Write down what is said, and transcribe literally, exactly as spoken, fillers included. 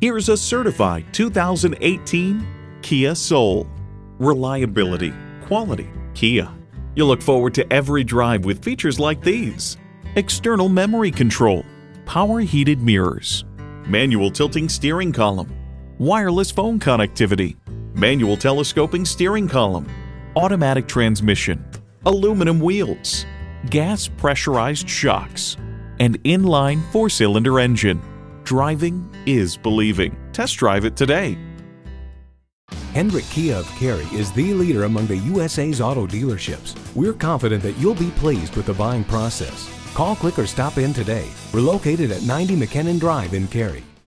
Here's a certified two thousand eighteen Kia Soul. Reliability, quality, Kia. You'll look forward to every drive with features like these: external memory control, power heated mirrors, manual tilting steering column, wireless phone connectivity, manual telescoping steering column, automatic transmission, aluminum wheels, gas pressurized shocks, and inline four-cylinder engine. Driving is believing. Test drive it today. Hendrick Kia of Cary is the leader among the U S A's auto dealerships. We're confident that you'll be pleased with the buying process. Call, click, or stop in today. We're located at ninety McKinnon Drive in Cary.